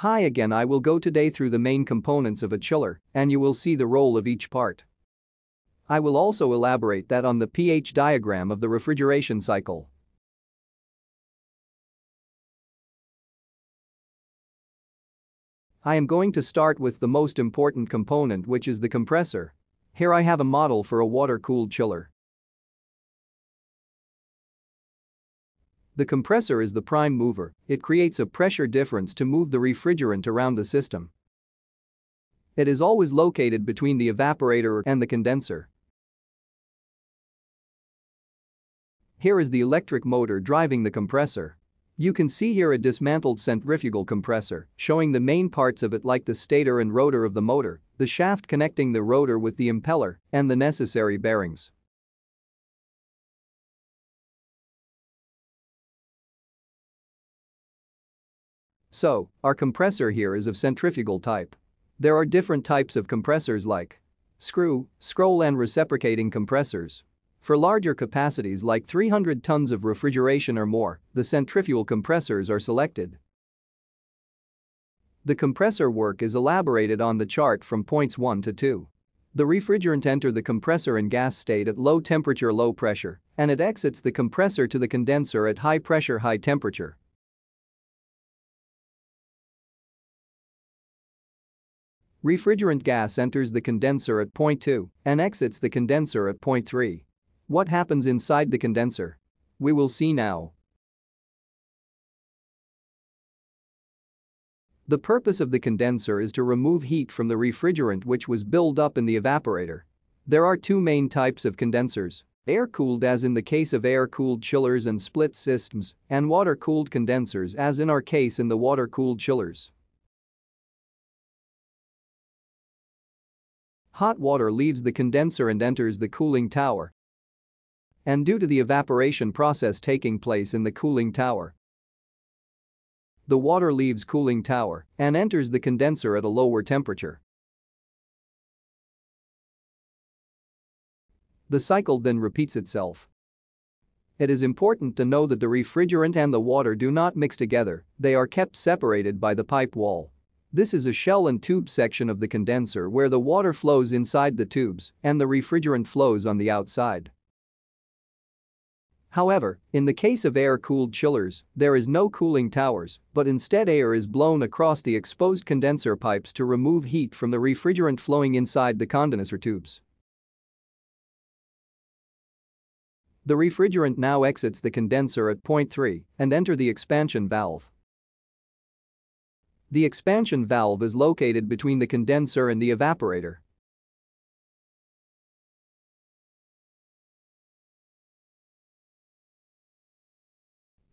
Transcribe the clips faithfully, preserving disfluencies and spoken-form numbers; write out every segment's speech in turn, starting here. Hi again, I will go today through the main components of a chiller and you will see the role of each part. I will also elaborate that on the pH diagram of the refrigeration cycle. I am going to start with the most important component, which is the compressor. Here I have a model for a water-cooled chiller. The compressor is the prime mover. It creates a pressure difference to move the refrigerant around the system. It is always located between the evaporator and the condenser. Here is the electric motor driving the compressor. You can see here a dismantled centrifugal compressor, showing the main parts of it like the stator and rotor of the motor, the shaft connecting the rotor with the impeller, and the necessary bearings. So, our compressor here is of centrifugal type. There are different types of compressors like screw, scroll and reciprocating compressors. For larger capacities like three hundred tons of refrigeration or more, the centrifugal compressors are selected. The compressor work is elaborated on the chart from points one to two. The refrigerant enters the compressor in gas state at low temperature, low pressure, and it exits the compressor to the condenser at high pressure, high temperature. Refrigerant gas enters the condenser at point two and exits the condenser at point three. What happens inside the condenser? We will see now. The purpose of the condenser is to remove heat from the refrigerant which was built up in the evaporator. There are two main types of condensers: air-cooled as in the case of air-cooled chillers and split systems, and water-cooled condensers as in our case in the water-cooled chillers. Hot water leaves the condenser and enters the cooling tower, and due to the evaporation process taking place in the cooling tower, the water leaves cooling tower and enters the condenser at a lower temperature. The cycle then repeats itself. It is important to know that the refrigerant and the water do not mix together, they are kept separated by the pipe wall. This is a shell and tube section of the condenser where the water flows inside the tubes and the refrigerant flows on the outside. However, in the case of air-cooled chillers, there is no cooling towers, but instead air is blown across the exposed condenser pipes to remove heat from the refrigerant flowing inside the condenser tubes. The refrigerant now exits the condenser at point three and enters the expansion valve. The expansion valve is located between the condenser and the evaporator.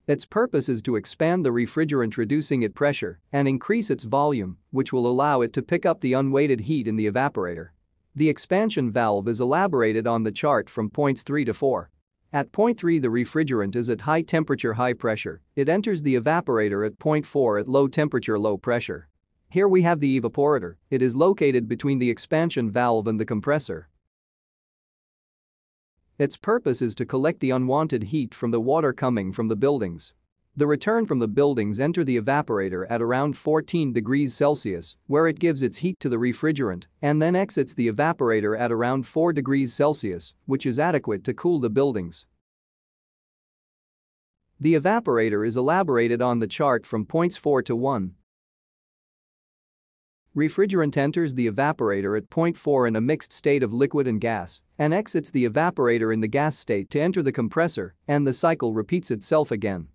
Its purpose is to expand the refrigerant, reducing its pressure, and increase its volume, which will allow it to pick up the unweighted heat in the evaporator. The expansion valve is elaborated on the chart from points three to four. At point three, the refrigerant is at high temperature, high pressure. It enters the evaporator at point four at low temperature, low pressure. Here we have the evaporator. It is located between the expansion valve and the compressor. Its purpose is to collect the unwanted heat from the water coming from the buildings. The return from the buildings enters the evaporator at around fourteen degrees Celsius, where it gives its heat to the refrigerant, and then exits the evaporator at around four degrees Celsius, which is adequate to cool the buildings. The evaporator is elaborated on the chart from points four to one. Refrigerant enters the evaporator at point four in a mixed state of liquid and gas and exits the evaporator in the gas state to enter the compressor, and the cycle repeats itself again.